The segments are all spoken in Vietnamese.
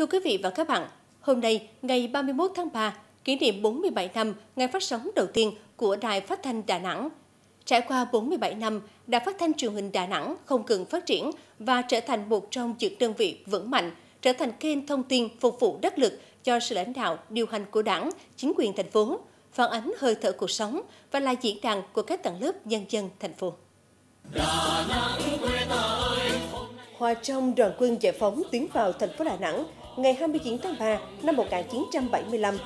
Thưa quý vị và các bạn, hôm nay, ngày 31 tháng 3, kỷ niệm 47 năm ngày phát sóng đầu tiên của Đài Phát thanh Đà Nẵng. Trải qua 47 năm, Đài Phát thanh Truyền hình Đà Nẵng không ngừng phát triển và trở thành một trong những đơn vị vững mạnh, trở thành kênh thông tin phục vụ đắc lực cho sự lãnh đạo, điều hành của Đảng, chính quyền thành phố, phản ánh hơi thở cuộc sống và là diễn đàn của các tầng lớp nhân dân thành phố. Đà Nẵng, quê ta ơi. Hòa trong đoàn quân giải phóng tiến vào thành phố Đà Nẵng ngày 29 tháng 3 năm 1975.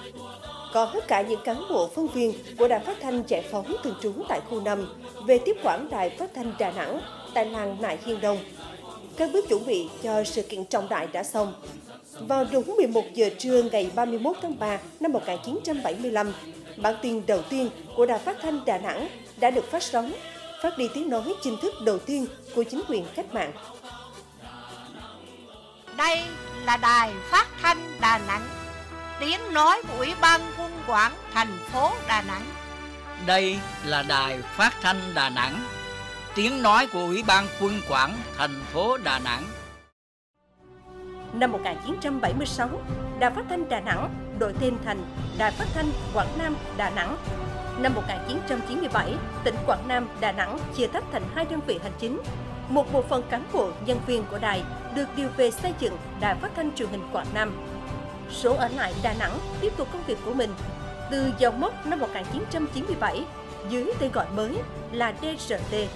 Còn tất cả những cán bộ phóng viên của Đài Phát thanh Giải phóng thường trú tại khu 5 về tiếp quản Đài Phát thanh Đà Nẵng tại làng Nại Hiên Đông. Các bước chuẩn bị cho sự kiện trọng đại đã xong. Vào đúng 11 giờ trưa ngày 31 tháng 3 năm 1975, bản tin đầu tiên của Đài Phát thanh Đà Nẵng đã được phát sóng, phát đi tiếng nói chính thức đầu tiên của chính quyền cách mạng. Đây là Đài Phát thanh Đà Nẵng, tiếng nói của Ủy ban Quân quản thành phố Đà Nẵng. Đây là Đài Phát thanh Đà Nẵng, tiếng nói của Ủy ban Quân quản thành phố Đà Nẵng. Năm 1976, Đài Phát thanh Đà Nẵng đổi tên thành Đài Phát thanh Quảng Nam Đà Nẵng. Năm 1997, tỉnh Quảng Nam Đà Nẵng chia tách thành hai đơn vị hành chính. Một bộ phận cán bộ, nhân viên của đài được điều về xây dựng Đài Phát thanh Truyền hình Quảng Nam. Số ở lại Đà Nẵng tiếp tục công việc của mình. Từ dầu mốc năm 1997, dưới tên gọi mới là DZT,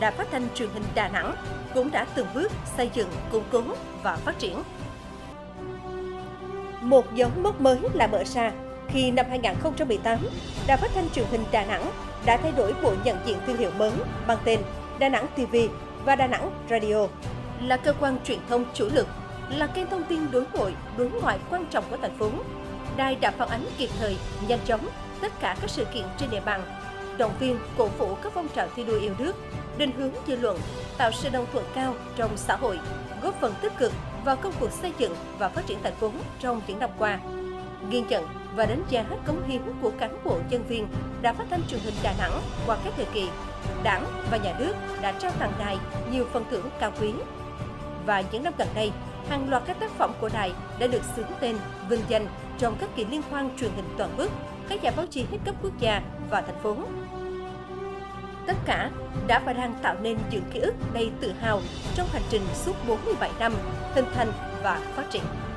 Đài Phát thanh Truyền hình Đà Nẵng cũng đã từng bước xây dựng, củng cố và phát triển. Một dấu mốc mới là mở ra khi năm 2018, Đài Phát thanh Truyền hình Đà Nẵng đã thay đổi bộ nhận diện thương hiệu mới mang tên Đà Nẵng TV và Đà Nẵng Radio, là cơ quan truyền thông chủ lực, là kênh thông tin đối nội, đối ngoại quan trọng của thành phố. Đài đã phản ánh kịp thời, nhanh chóng tất cả các sự kiện trên địa bàn, động viên, cổ vũ các phong trào thi đua yêu nước, định hướng dư luận, tạo sự đồng thuận cao trong xã hội, góp phần tích cực vào công cuộc xây dựng và phát triển thành phố trong những năm qua. Ghi nhận và đánh giá cống hiến của cán bộ nhân viên Đài Phát thanh Truyền hình Đà Nẵng qua các thời kỳ, Đảng và Nhà nước đã trao tặng đài nhiều phần thưởng cao quý. Và những năm gần đây, hàng loạt các tác phẩm của đài đã được xướng tên, vinh danh trong các kỳ liên hoan truyền hình toàn quốc, các giải báo chí hết cấp quốc gia và thành phố. Tất cả đã và đang tạo nên những ký ức đầy tự hào trong hành trình suốt 47 năm hình thành và phát triển.